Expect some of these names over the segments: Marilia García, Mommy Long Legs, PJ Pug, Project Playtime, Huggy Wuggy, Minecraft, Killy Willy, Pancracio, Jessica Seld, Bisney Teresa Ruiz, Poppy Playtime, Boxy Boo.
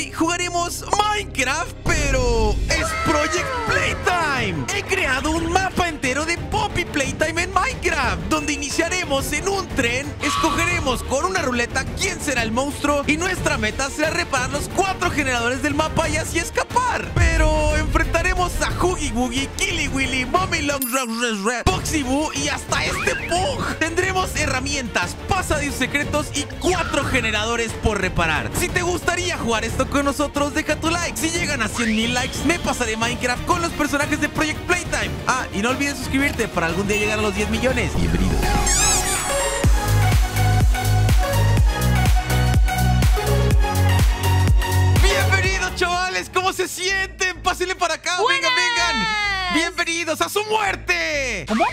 hoy jugaremos Minecraft, pero es Project Playtime. He creado un mapa entero de Poppy Playtime en Minecraft, donde iniciaremos en un tren, escogeremos con una ruleta quién será el monstruo y nuestra meta será reparar los 4 generadores del mapa y así escapar. Pero enfrentaremos a Huggy Wuggy, Killy Willy, Mommy Long Legs, Boxy Boo y hasta este Pug. Tendremos herramientas, pasadizos secretos y 4 generadores por reparar. Si te gustaría jugar esto con nosotros, deja tu like. Si llegan a 100,000 likes, me pasaré Minecraft con los personajes de Project Playtime. Ah, y no olvides suscribirte para algún día llegar a los 10 millones. Bienvenido. ¿Cómo se sienten? Pásenle para acá. ¡Buenas! Vengan. Bienvenidos a su muerte. ¿Cómo?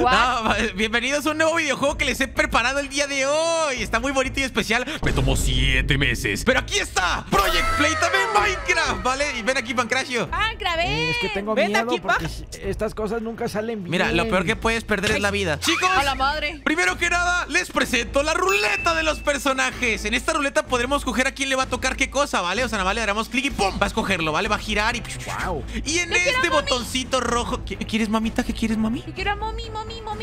No, bienvenidos a un nuevo videojuego que les he preparado el día de hoy. Está muy bonito y especial. Me tomó 7 meses. Pero aquí está Project Playtime en Minecraft, ¿vale? Y ven aquí, Pancracio. Pancra, ven. Es que tengo miedo aquí, porque estas cosas nunca salen bien. Mira, lo peor que puedes perder es la vida. Chicos, a la madre. Primero que nada, les presento la ruleta de los personajes. En esta ruleta podremos escoger a quién le va a tocar qué cosa, ¿vale? O sea, nada más le daremos clic y ¡pum! Va a escogerlo, ¿vale? Va a girar y ¡wow! Y en este botoncito rojo... ¿Quieres mamita? ¿Qué quieres, mami? Yo quiero a mami,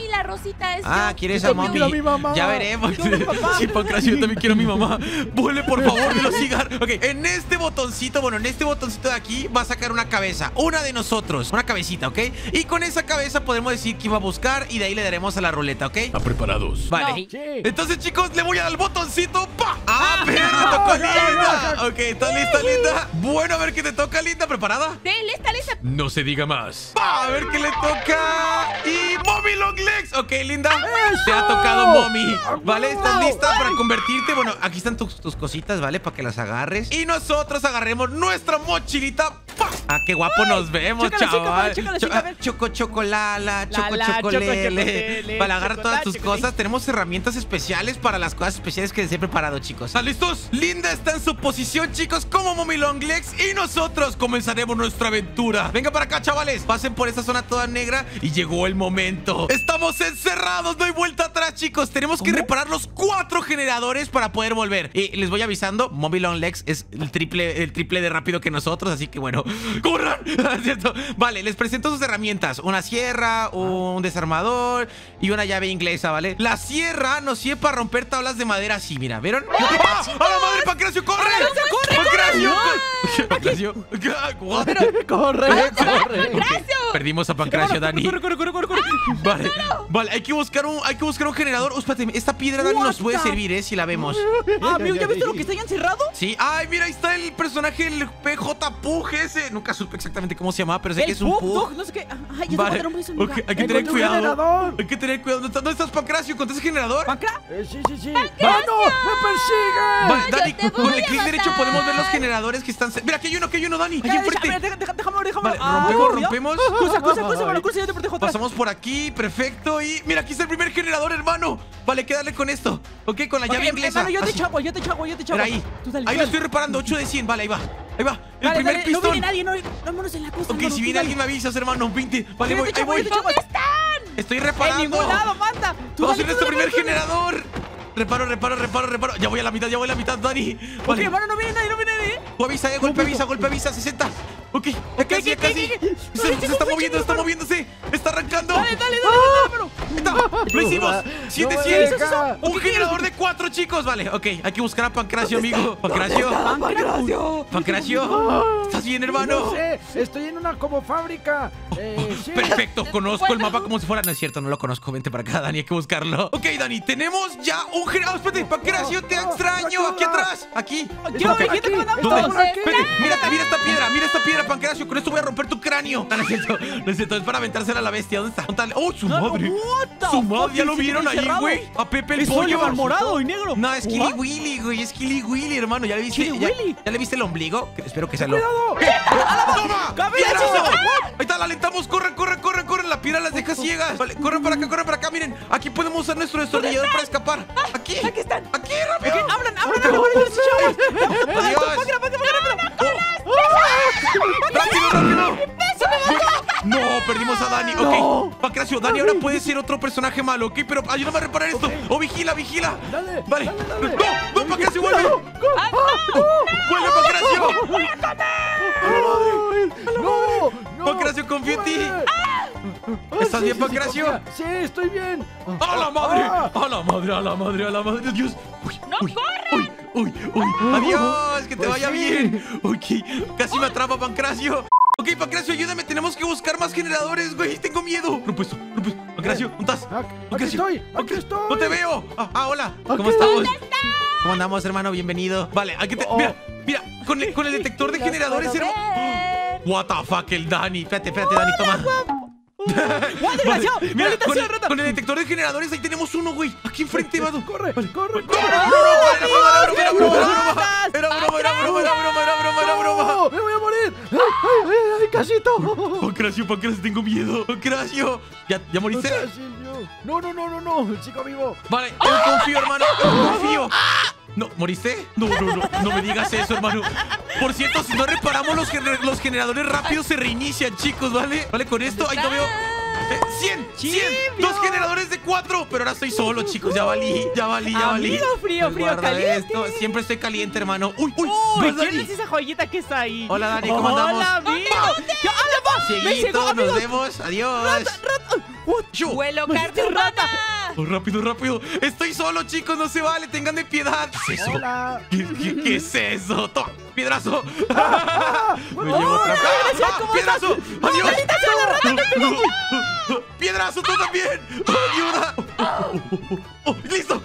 la rosita es... Ah, ¿quieres a mami? Yo quiero a mi mamá. Ya veremos. Sí, Pancracio, yo también quiero a mi mamá. Vuelve, por favor, de los cigarros. Ok, en este botoncito, bueno, en este botoncito de aquí va a sacar una cabeza. Una de nosotros. Una cabecita, ¿ok? Y con esa cabeza podemos decir quién va a buscar y de ahí le daremos a la ruleta, ¿ok? ¿Están preparados? Vale. No. Entonces, chicos, le voy a dar el botoncito. ¡Pa! ¡Ah, pero me tocó linda! Ok, ¿estás lista, linda? Bueno, a ver qué te toca, linda. ¿Preparada? Sí, lista, lista. No se diga más. Va, a ver qué le toca. Y Mommy Long Legs. Ok, linda. ¡Eso! Te ha tocado Mommy. ¿Vale? ¿Estás lista para convertirte? Bueno, aquí están tus cositas, ¿vale? Para que las agarres. Y nosotros agarremos nuestra mochilita. ¡Pah! Ah, qué guapo nos vemos, chaval. Chocolala, chocolele. Para agarrar todas tus cosas. Tenemos herramientas especiales para las cosas especiales que les he preparado, chicos. ¿Están listos? Linda está en su posición, chicos, como Mommy Long Legs. Y nosotros comenzaremos nuestra aventura. Venga para acá, chavales. Pasen por esta zona toda negra. Y llegó el momento. Estamos encerrados. No hay vuelta atrás, chicos. Tenemos que reparar los 4 generadores para poder volver. Y les voy avisando, Mommy Long Legs es el triple de rápido que nosotros. Así que bueno, ¡corran! Vale, les presento sus herramientas. Una sierra, un desarmador y una llave inglesa, ¿vale? La sierra nos sirve para romper tablas de madera así, mira, ¿vieron? ¡Ah! ¡A la madre, Pancracio, corre! ¡Pancracio! Pancracio, corre. Perdimos a Pancracio, Dani. Corre. Vale, hay que buscar un generador. Espérate, esta piedra, Dani, nos puede servir, si la vemos. Ah, amigo, ¿ya viste lo que está ahí encerrado? Sí, ay, mira, ahí está el personaje, el PJ Pug ese. Nunca supe exactamente cómo se llamaba, pero sé que es un Pug. No sé qué. Ay, ya te voy a dar. Hay que tener cuidado. ¿Dónde estás, Pancracio? ¿Contas el generador? Sí. ¡Ah, no! ¡Me persigue! Dani, con el clic derecho podemos ver los generadores que están... Mira, que hay uno, Dani. Ahí enfrente. Déjame. Vale, rompemos. Cosa, yo te protejo atrás. Pasamos por aquí, perfecto. Y mira, aquí está el primer generador, hermano. Vale, quédale con esto. Ok, con la llave inglesa. Hermano, yo te chavo. Mira, ahí. Ahí lo estoy reparando, 8 de 100. Vale, ahí va. Ahí va, el primer pistón. No viene nadie, vámonos en la cosa. Ok, si viene alguien me avisas, hermano. 20. Vale, ahí voy. ¿Dónde están? Estoy reparando. En ningún lado, manda. Vamos a hacer nuestro primer generador. Reparo. Ya voy a la mitad, Dani. Vale. Ok, hermano, no viene nadie. Golpe avisa, 60. Ok, ya casi. Se está moviendo. Está arrancando. Dale, lo hicimos. 700. Un generador de 4, chicos. Vale, ok. Hay que buscar a Pancracio, amigo. Pancracio. ¿Estás bien, hermano? No sé. Estoy en una como fábrica. Perfecto. Conozco el mapa como si fuera. No es cierto, no lo conozco. Vente para acá, Dani. Hay que buscarlo. Ok, Dani. Tenemos ya un generador. Espérate, Pancracio, te extraño. Aquí atrás. Aquí. Mira esta piedra. Pancracio, con esto voy a romper tu cráneo. No es cierto, es para aventársela a la bestia. ¿Dónde está? ¡Oh, su madre! ¡Su madre! ¿Ya lo vieron ahí, güey? A Pepe el pollo. ¿Es morado y negro? No, es Killy Willy, güey. Es Killy Willy, hermano. ¿Ya le viste? ¿Ya le viste el ombligo? Espero que sea lo... ¡Toma! ¡Ahí está! ¡La alentamos! ¡Corre! La piedra las deja ciegas. Vale, corre para acá. Miren, aquí podemos usar nuestro destornillador para escapar. ¡Aquí! ¡Aquí están! ¡Aquí, rápido! ¡Abran! No, perdimos a Dani. Ok, Pancracio, Dani ahora puede ser otro personaje malo, ok, pero ayúdame a reparar esto. Oh, vigila. Dale. Vale. No, Pancracio, vuelve. Vuelve, Pancracio. ¿Estás bien, Pancracio? Sí, estoy bien. ¡A la madre! ¡A la madre, a la madre, a la madre! ¡Dios! ¡Uy, no corran! ¡Uy, uy! ¡Adiós! ¡Que te vaya bien! Ok, casi me atrapa, Pancracio. Ok, Pancracio, ayúdame, tenemos que buscar más generadores, güey. Tengo miedo. Rompo esto, rompo esto. Pancracio, ¿dónde estás? Aquí estoy, aquí estoy. No te veo. Ah, hola. ¿Cómo estamos? ¿Cómo andamos, hermano? Bienvenido. Vale, aquí te... Mira, mira, con el detector de generadores, hermano. What the fuck, el Dani. Espérate, espérate, Dani, toma. ¡Guau, desgraciado! ¡Mira, con el detector de generadores ahí tenemos uno, güey! ¡Aquí enfrente, vado! ¡Corre, corre, corre! ¡Era broma, era broma, era broma, era broma! ¡Me voy a morir! ¡Ay, ay, ay, casito! ¡Pancracio, Pancracio, tengo miedo! ¡Pancracio! ¿Ya moriste? ¡No, no, no, no, no! ¡El chico vivo! Vale, yo confío, hermano, yo confío. No, ¿moriste? No, no, no, no me digas eso, hermano. Por cierto, si no reparamos los generadores rápidos se reinician, chicos, ¿vale? Vale, con esto, ahí no veo... 100, 100, dos generadores de 4. Pero ahora estoy solo, chicos, ya valí. Ya valí, ya valí. Amigo, frío, frío, caliente esto. Siempre estoy caliente, hermano. Uy, uy, uy, ¿quién es esa joyita que está ahí? Hola, Dani, ¿cómo andamos? Hola, amigo. Seguitos, nos vemos, adiós. Vuelo, carne, rata. Oh, rápido, rápido. Estoy solo, chicos, no se vale, tengan de piedad. ¿Qué es eso? ¿Qué es eso? Toma, piedrazo. Me llevo otra. ¡Piedrazo! ¡Adiós! ¡Piedrazo, tú también! ¡Ayuda! ¡Listo!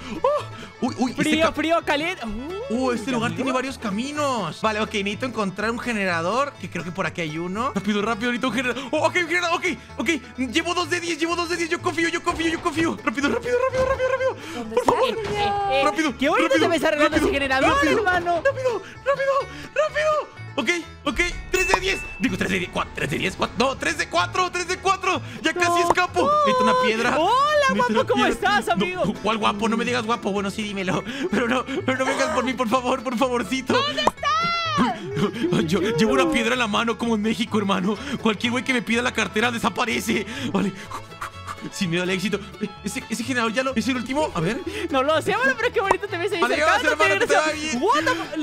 Uy, uy, frío, frío, caliente. Este lugar tiene varios caminos. Vale, ok, necesito encontrar un generador. Que creo que por aquí hay uno. Rápido, rápido, necesito un generador. Oh, ok, un generador, ok, ok. Llevo 2 de 10, llevo 2 de 10. Yo confío, yo confío, yo confío. Rápido, rápido, rápido, rápido, rápido. Por favor, rápido. Qué bonito se me está arreglando ese generador, hermano. Rápido, rápido, rápido. Ok, ok, 3 de 10. Digo, 3 de 10, 4, 3 de 10, 4. No, 3 de 4, 3 de 4. Ya casi escapo. Necesito una piedra. Hola, guapo, ¿cómo estás, amigo? ¿Cuál guapo? No me digas guapo. Bueno, sí, dímelo. Pero no vengas por mí, por favor, por favorcito. ¿Dónde estás? Yo llevo una piedra en la mano como en México, hermano. Cualquier güey que me pida la cartera desaparece. Vale. Sin miedo al éxito. Ese generador ya lo... ¿Es el último? A ver. No lo sé, bueno, pero qué bonito te ves ahí. Adiós, hermano, que te va bien.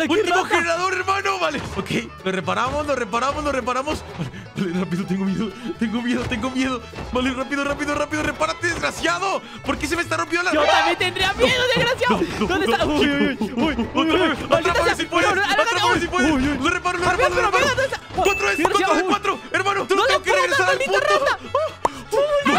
Último generador, hermano. Vale, ok. Lo reparamos, lo reparamos, lo reparamos. Vale, rápido, tengo miedo. Tengo miedo, tengo miedo. Vale, rápido, rápido, rápido. Repárate, desgraciado. ¿Por qué se me está rompiendo la... Yo también tendría miedo, desgraciado. ¿Dónde está? Uy, uy, uy, uy. Atrápame si puedes. Atrápame si puedes. Lo reparo, lo reparo, lo reparo. 4 de 4. Hermano, tú tengo que regresar al punto.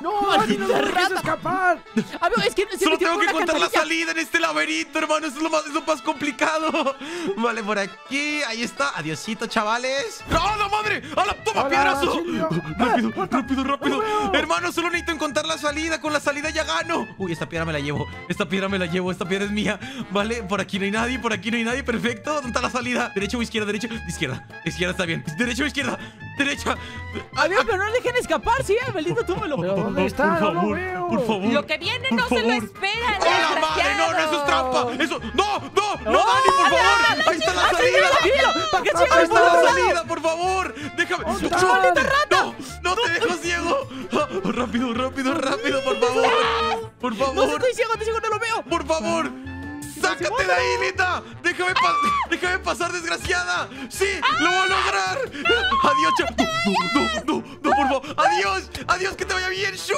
No, maldita no rata. Escapar. Amigo, es que solo tengo que encontrar la salida en este laberinto, hermano. Eso es lo más complicado. Vale, por aquí. Ahí está. Adiosito, chavales. ¡Oh, la madre! ¡Hala, toma, piedrazo! Rápido, rápido, rápido. Hermano, solo necesito encontrar la salida. Con la salida ya gano. Uy, esta piedra me la llevo. Esta piedra me la llevo. Esta piedra es mía. Vale, por aquí no hay nadie. Por aquí no hay nadie. Perfecto. ¿Dónde está la salida? ¿Derecha o izquierda? ¿Derecha? Izquierda. Izquierda está bien. ¿Derecha o izquierda? Derecha. Amigo, pero no le dejen escapar. Sí, maldito, túmelo. ¿Dónde está? Por favor, no, por favor. Lo que viene no se lo espera. ¡Hola, madre! No, no, eso es trampa. Eso. ¡No, no! ¡No, Dani, por favor! ¡Ahí está la salida! ¡Ahí está la salida, por favor! ¡Déjame! ¡No! ¡No te dejo ciego! ¡Rápido, rápido, rápido, por favor! ¡Por favor! ¡No estoy ciego, estoy ciego, no lo veo! ¡Por favor! ¡Sácate de ahí, Lita! ¡Déjame, déjame pasar, desgraciada! ¡Sí! ¡Lo voy a lograr! ¡Adiós, chaval! ¡No, no, no, por favor! ¡Adiós! ¡Adiós, que te vaya bien! ¡Shu!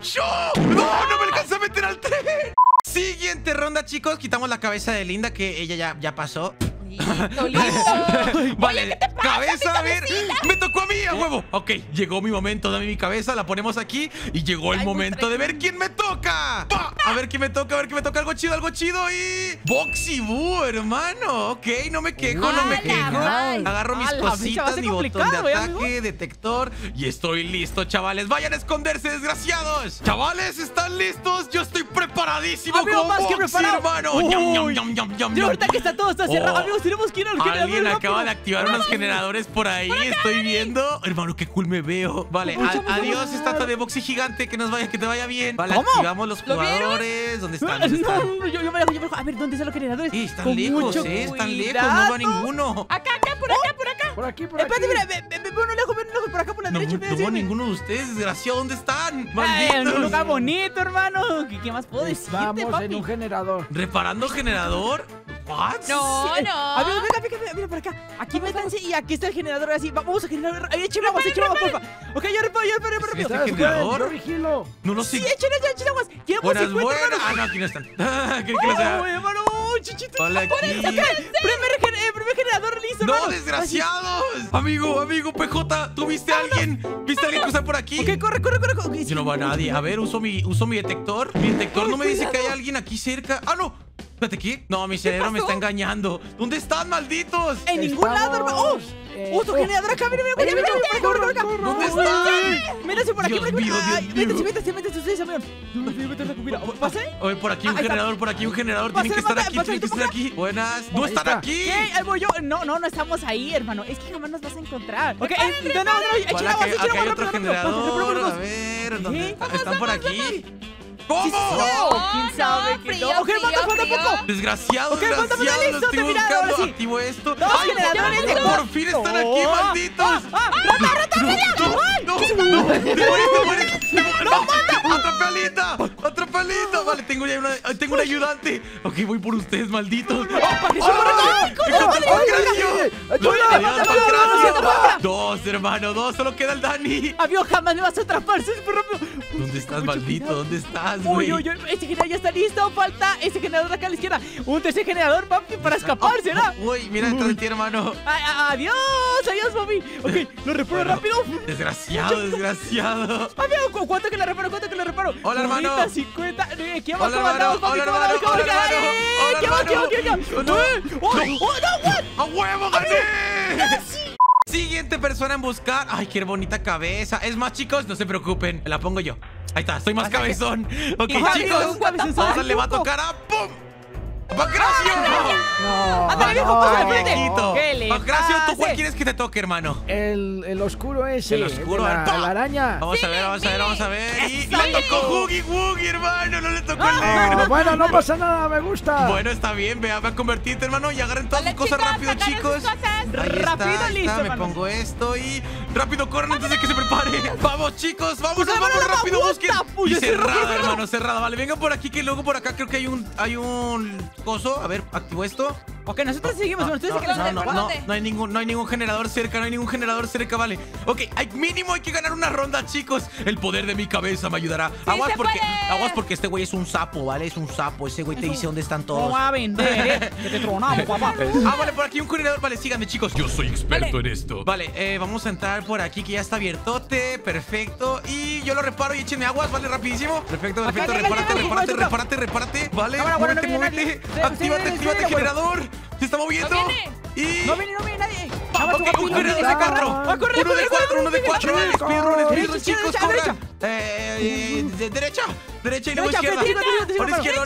¡Shu! ¡No, no me alcanza a meter al tren! Siguiente ronda, chicos. Quitamos la cabeza de Linda, que ella ya pasó. No, vale, oye, ¿qué te pasa, cabeza, a ver. Me tocó a mí, a huevo. Ok, llegó mi momento, dame mi cabeza. La ponemos aquí y llegó el momento de ver quién me toca. ¡Pah! A ver quién me toca, a ver quién me toca. Algo chido, algo chido. Y... Boxy Boo, hermano. Ok, no me quejo, no me quejo. Agarro mis cositas, mi botón de ataque, detector. Y estoy listo, chavales. Vayan a esconderse, desgraciados. Chavales, ¿están listos? Yo estoy preparadísimo. Como Boxy, hermano. Yo ahorita que está todo, está cerrado, amigos. Tenemos que ir al generador. Alguien acaba de activar unos generadores por ahí. Estoy viendo. Hermano, qué cool me veo. Vale, adiós, estatua de Boxy gigante. Que nos vaya, que te vaya bien. Vale, activamos los jugadores. ¿Dónde están? Yo me dejo. A ver, ¿dónde están los generadores? Sí, están lejos, están lejos. No va ninguno. Acá, acá, por acá, por acá. Por aquí, por aquí. Espérate, mira, ven un lejos por acá, por la derecha. No veo ninguno de ustedes, desgraciado. ¿Dónde están? Malditos. Un lugar bonito, hermano. ¿Qué más puedo decirte, papi? Vamos en un generador. ¿Reparando generador? bots? No, no. Amigo, venga, venga, mira por acá. Aquí métanse y aquí está el generador. Así, vamos a generar. Ahí echen aguas, echen aguas, porfa. Ok, yo reparo, rápido. ¿Está el generador? No lo sé. Sí, echen aguas. Buenas, buenas. Ah, no, aquí no están. ¿Qué que lo sea? Uy, hermano, chichito. Hola, aquí. Primer generador listo, hermano. No, desgraciados. Amigo, PJ, ¿tú viste a alguien? ¿Viste a alguien cruzar por aquí? Ok, corre. Si no va nadie. A ver, uso mi detector. Mi detector no me dice que hay alguien aquí cerca. Ah, no. Espérate, ¿qué? No, mi cerebro me está engañando. ¿Dónde están, malditos? En ningún lado, hermano. ¡Oh! ¡Uso generador acá! ¡Mira! ¿Dónde están? Métanse por aquí. Métanse ustedes, amigos. Mira, ¿pasé? A ver, por aquí un generador, Tienen que estar aquí, Buenas. ¡No están aquí! ¿Qué? Ahí voy yo. No estamos ahí, hermano. Es que jamás nos vas a encontrar. Ok, no. Hay otro generador. A ver, ¿dónde están por aquí? ¿Cómo? ¿Quién sabe qué? Ok, falta poco. Desgraciado, los estoy buscando. Activo esto. Por fin están aquí, malditos. ¡No! ¡Otra palita! Vale, tengo una ayudante. Ok, voy por ustedes, malditos. Dos, hermano, dos. Solo queda el Dani. Amigo, jamás me vas a atrapar. ¿Dónde estás, maldito? ¿Dónde estás, güey? Uy, ese generador ya está listo. Falta ese generador acá a la izquierda. Un tercer generador, papi, para escapar, ¿será? Uy, mira detrás de ti, hermano. Adiós, papi. Ok, lo reparo rápido. Desgraciado. Amigo, ¿cuánto que lo reparo? Hola, hermano. 50. ¿Qué vamos a mandar? Hola, hermano. ¡Oh, no! ¡A huevo, gané! Siguiente persona en buscar. Ay, qué bonita cabeza. Es más, chicos, no se preocupen. La pongo yo. Ahí está, soy más cabezón. Ok, chicos, le va a tocar a... ¡Pum! ¡Pancracio! ¡No! ¡Ándale, viejo! ¡Pasa de frente! ¡Pancracio, tú cuál quieres que te toque, hermano! El oscuro ese. El oscuro, la araña. Vamos a ver. Y le tocó Huggy Wuggy, hermano. No le tocó el negro. Bueno, no pasa nada, me gusta. Bueno, está bien, ve a convertirte, hermano. Y agarren todas sus cosas rápido, chicos. Rápido, listo. Me pongo esto y... ¡Rápido, corren antes de que se prepare! ¡Vamos, chicos! ¡Vamos, rápido! ¡Busquen! Y cerrada, hermano, cerrada. Vale, vengan por aquí, que luego por acá creo que hay un coso. A ver, activo esto. Ok, nosotros seguimos. No hay ningún generador cerca. Vale. Ok, mínimo hay que ganar una ronda, chicos. El poder de mi cabeza me ayudará. Aguas porque este güey es un sapo, ¿vale? Ese güey te dice dónde están todos. No va a vender, que te tronamos, papá. Vale, por aquí un generador. Vale, síganme, chicos. Yo soy experto en esto. Vale, vamos a entrar por aquí, que ya está abiertote. Perfecto. Y yo lo reparo y échenme aguas, ¿vale? Rapidísimo. Perfecto. Repárate. Vale, muévete. Actívate, generador. ¡Se está moviendo! ¡No viene nadie! ¡Uno de cuatro! ¡Vale, chicos, corran! Derecha y luego izquierda. Ahora izquierda.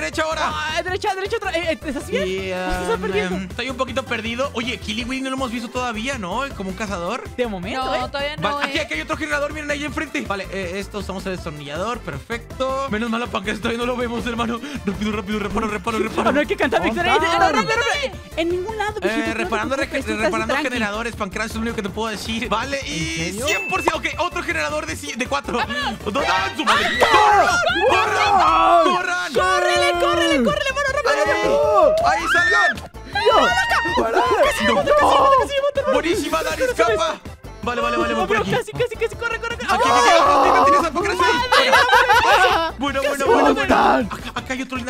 Derecha ahora. Derecha otra. ¿Estás bien? ¿Estás perdido? Estoy un poquito perdido. Oye, Killy Willy no lo hemos visto todavía, ¿no? Como un cazador. De momento, no, todavía no. Aquí hay otro generador, miren ahí enfrente. Vale, esto usamos el destornillador. Perfecto. Menos mal, para que todavía no lo vemos, hermano. Rápido, reparo. No hay que cantar victoria. En ningún lado. Reparando generadores, Pancras, es lo único que te puedo decir. Vale, y 100%. Ok, otro generador de 4. ¡Córrele, mano! ¡Rápido! ¡Ahí salgan! ¡No! ¡Buenísima, Dani, escapa! Vale, voy por aquí. Casi, corre. ¡Aquí! Bueno.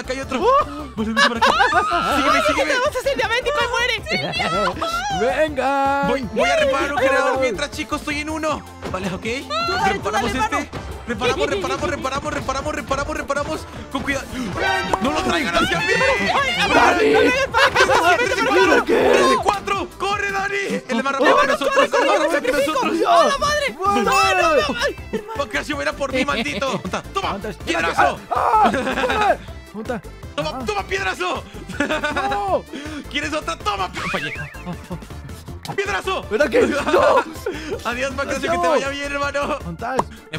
Acá hay otro. Vale, por aquí. Sígueme. ¡Vamos a hacer diabético y muere! ¡Venga! Voy a reparar un generador mientras, chicos, estoy en uno. Vale, ok. Reparamos este. Reparamos. Con cuidado. ¡No lo traigan hacia mí! ¡Dani! ¡4! ¡Corre, Dani! ¡El más rápido que nosotros! ¡A la madre! ¡No! ¡Pancracio, era por mí, maldito! ¡Toma! ¡Piedrazo! ¡Toma, piedrazo! ¿Quieres otra? ¡Toma! ¡Piedrazo! ¿Verdad que no? Adiós, Pancracio, que te vaya bien, hermano. Me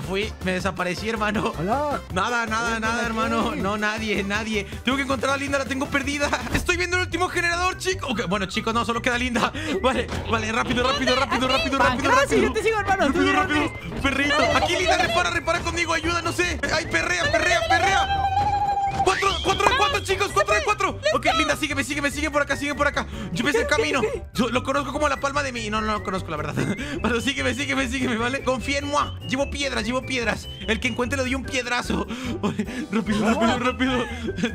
fui, me desaparecí, hermano. Hola. Nada, hermano. No, nadie. Tengo que encontrar a Linda, la tengo perdida. Estoy viendo el último generador, chicos. Okay, bueno, chicos, no, solo queda Linda. Vale, rápido. Yo te sigo, hermano. Rápido. Perrito. Aquí, Linda, repara conmigo, ayuda, no sé. Ay, perrea. 4 de 4, chicos, 4 de 4. Qué linda, sigue por acá, yo me sé el camino. Yo lo conozco como la palma de mi... No, no lo conozco, la verdad. Pero sígueme, ¿vale? Confía en moi. Llevo piedras. El que encuentre le doy un piedrazo. Rápido.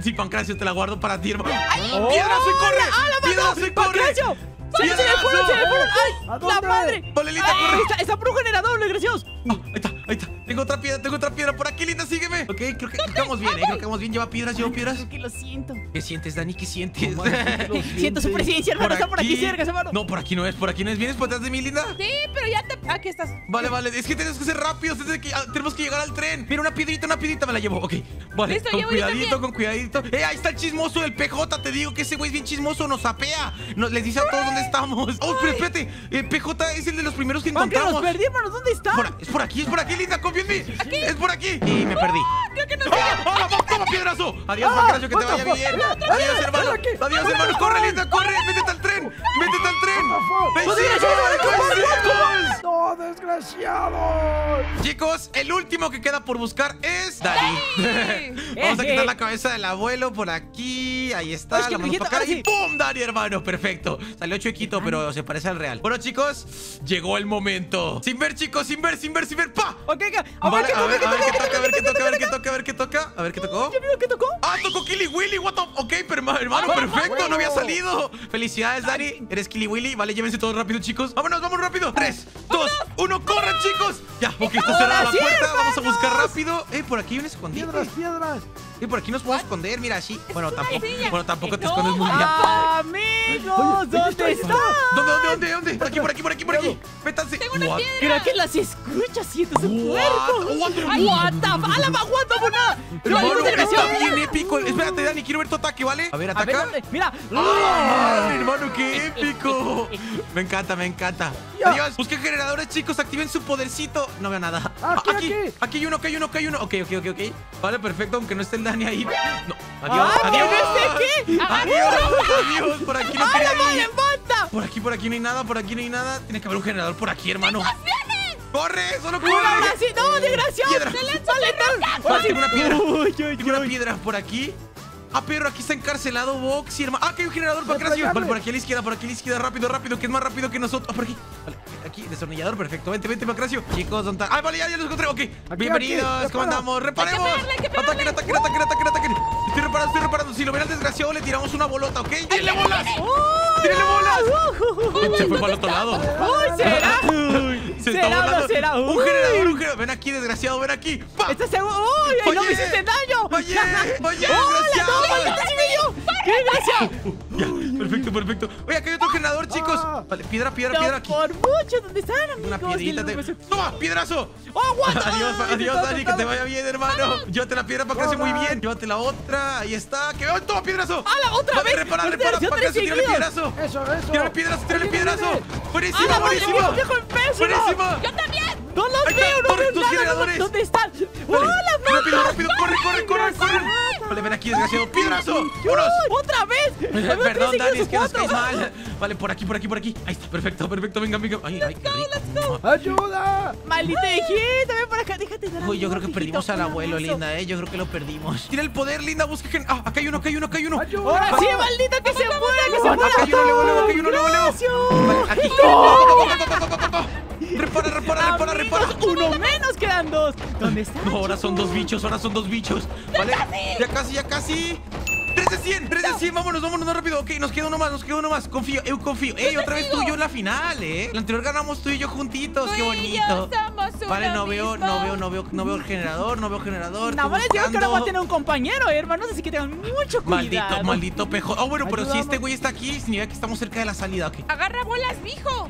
Sí, Pancracio, te la guardo para ti, hermano. ¡Ay! ¡Piedrazo y corre! ¡Piedrazo y corre! ¡Se le fueron! ¡Ay! ¡La madre! ¡Vale, Linda, corre! ¡Esa bruja en el doble, desgraciados! Ahí está. Tengo otra piedra. Por aquí, Linda, sígueme. Ok, creo que vamos bien. Lleva piedras. Creo que lo siento. ¿Qué sientes, Dani? ¿Qué sientes? Oh, siento su presencia, hermano. Está por aquí cerca, hermano. No, por aquí no es. ¿Vienes por atrás de mí, Linda? Sí, pero ya te... Aquí estás. Vale. Es que tenemos que ser rápidos. Tenemos que llegar al tren. Mira, una piedrita me la llevo. Ok, vale. Listo, con cuidadito. Ahí está el chismoso, el PJ. Te digo que ese güey es bien chismoso. Nos sapea. Les dice a todos dónde estamos. Oh, pero espérate. El PJ es el de los primeros que encontramos. Los perdí, hermano. ¿Dónde está? Es por aquí, Linda. Confía en mí. Es por aquí. Y me perdí. Creo que no. ¡Toma, piedrazo! Adiós, Pancracio, que te vaya bien. Adiós, hermano. Corre, Linda, corre. Métete al tren. ¡No, desgraciado! Chicos, el último que queda por buscar es Dani. Vamos a quitar la cabeza del abuelo por aquí. Ahí está. La vamos a tocar y ¡pum! Dani, hermano. Perfecto. Salió chuequito, pero se parece al real. Bueno, chicos, llegó el momento. Sin ver, chicos. ¡Pa! A ver qué toca. A ver qué tocó. ¿Ya vieron qué tocó? ¡Ah, tocó Killy Willy! What the... Ok, hermano, perfecto. No había salido. Felicidades, Dani. Eres Killy Willy. Vale, llévense todo rápido, chicos. Vámonos rápido. 3, 2, 1, corran, chicos. Ya, porque está cerrada la puerta. Vamos a buscar rápido. Por aquí hay un escondido. Piedras. Por aquí nos podemos esconder, mira, así. Bueno, tampoco te escondes muy bien. ¡Amigos! ¿Dónde está? ¿Dónde? Por aquí. Métanse. Tengo una piedra. Mira que las escuchas, siento su cuerpo. Está bien épico. Espérate, Dani, quiero ver tu ataque, ¿vale? A ver, ataca. Mira. Hermano, qué épico. Me encanta. Adiós. Busquen generadores, chicos. Activen su podercito. No veo nada. Aquí hay uno, Ok. Vale, perfecto, aunque no esté el Dani ahí. No. Adiós. Adiós. Por aquí no quería ir. Por aquí no hay nada. Tiene que haber un generador por aquí, hermano. ¡Corre! ¡Solo corre! ¡No, desgraciado! Tengo una piedra por aquí. Pero aquí está encarcelado Boxy, hermano. Que hay un generador para Cracio. Vale, por aquí a la izquierda. Rápido, que es más rápido que nosotros. Por aquí. Vale, aquí, destornillador, perfecto. Vente, Cracio. Chicos, ¿dónde está? Vale, ya los encontré. Ok, bienvenidos. ¿Cómo andamos? ¡Reparemos! ¡Ataquen! Estoy reparando. Si lo ven al desgraciado, le tiramos una bolota, ¿ok? ¡Tírenle bolas! Se fue para el otro lado. ¡Uy, será! ¡Será! ¡Un generador! ¡Ven aquí, desgraciado! ¡Ven aquí! ¡Estás seguro! ¡Uy, no me hiciste daño! ¡Oye, desgraciado! ¡Qué gracia! Perfecto. Oye, acá hay otro generador, chicos. Vale, piedra aquí. Por mucho, ¿dónde están, amigos? Una piedrita. ¡Toma, piedrazo! Adiós, Dani, que te vaya bien, hermano. Llévate la piedra para que hace muy bien. Llévate la otra. Ahí está. ¡Que vean! ¡Toma, piedrazo! ¡Otra vez! ¡Repara! ¡Tírale piedrazo! ¡Tírale piedrazo! ¡Buenísima! ¡Buenísima! ¡Yo también! ¡No los veo! ¿Dónde están? ¡Rápido! ¡Corre! Vale, ven aquí, desgraciado. ¡Piedrazo! ¡Otra vez! Perdón, Dani, es que nos caes mal. Vale, por aquí. Ahí está, perfecto. Venga. ¡Ay, qué rico! ¡Ayuda! ¡Maldita hijita! Ven por acá, déjate. Uy, yo creo que perdimos al abuelo, Linda, Yo creo que lo perdimos. Tira el poder, Linda, busca gente. Acá hay uno. ¡Ahora sí, maldita, que se muera, Acá hay uno, luego. Aquí. Repara. Uno menos, quedan dos. ¿Dónde están? No, ahora son dos bichos. Vale, ya casi. 3 de 100, vámonos, rápido. Ok, nos queda uno más. Confío. Otra vez tú y yo en la final, La anterior ganamos tú y yo juntitos. Qué bonito. Vale, no veo generador. No, vale, digo que ahora voy a tener un compañero, hermanos, así que tengan mucho cuidado. Maldito pejo. Bueno, pero si este güey está aquí, significa que estamos cerca de la salida, ok. Agarra bolas, mijo.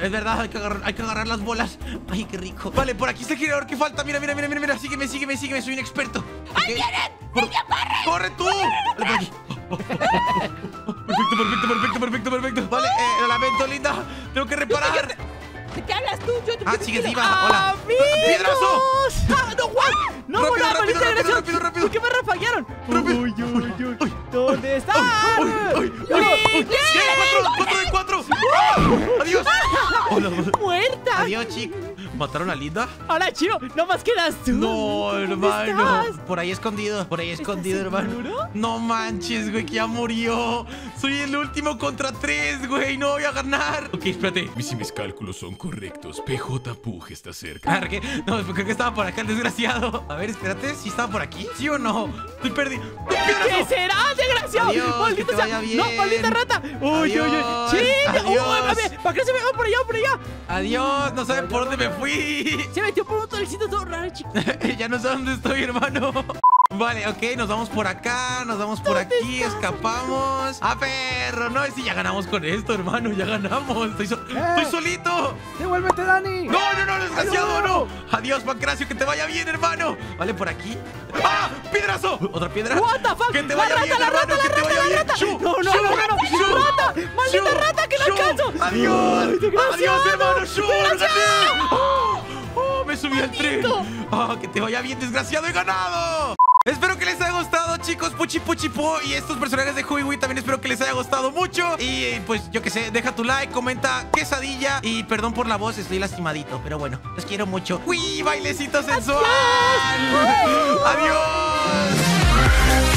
Es verdad, hay que agarrar las bolas. Ay, qué rico. Vale, por aquí está el generador que falta. Mira. Sígueme, soy un experto. ¡Ay, vienen! ¡Corre tú! Perfecto. Vale, lo lamento, Linda. Tengo que reparar. ¿De qué hablas tú? Yo te sigues viva. Hola. ¡Piedrazo! ¡No, rápido! ¿Por qué me rafaguearon? ¡Rápido! ¿Dónde están? ¡Cuatro de cuatro! ¡Adiós! ¡Muerta! Adiós, chicos. ¿Mataron a Linda? Ahora, Chiro, nomás quedas tú. No, hermano. Estás? Por ahí escondido, hermano. ¿Seguro? No manches, güey, que ya murió. Soy el último contra 3, güey. No voy a ganar. Ok, espérate. Y si mis cálculos son correctos, PJ Pug está cerca. Ah, ¿qué? No, creo que estaba por acá el desgraciado. A ver, espérate, ¿sí estaba por aquí? ¿Sí o no? Estoy perdido. ¿Qué será, desgraciado? Adiós, maldita, que te vaya bien. No, maldita rata. Uy, uy, uy. ¡Chino! ¡Oh, mami! ¿Para qué se me va? ¡Por allá, por allá! ¡Adiós! No saben por dónde me fui. Se metió por un tolecito todo raro, chico. Ya no sé dónde estoy, hermano. Vale, ok, nos vamos por acá, nos vamos por aquí, escapamos. ¡Ah, perro! No, si ya ganamos con esto, hermano, ya ganamos. Estoy solito. ¡Devuélvete, Dani! ¡No, no, no, desgraciado, no! ¡Adiós, Pancracio, que te vaya bien, hermano! Vale, por aquí. ¡Ah! ¡Piedrazo! ¿Otra piedra? ¡What the fuck! ¡Que te vaya bien, hermano! ¡Que te vaya bien! ¡No, no, no! ¡Rata! ¡Maldita rata, que no alcanzo! ¡Adiós! ¡Adiós, hermano! ¡Oh! ¡Me subí al tren! ¡Ah, que te vaya bien, desgraciado! ¡He ganado! Espero que les haya gustado, chicos, Puchi Puchi Po y estos personajes de Huggy Wuggy. También espero que les haya gustado mucho. Y pues, yo que sé, deja tu like, comenta quesadilla. Y perdón por la voz, estoy lastimadito. Pero bueno, los quiero mucho. ¡Uy, bailecito sensual! ¡Adiós!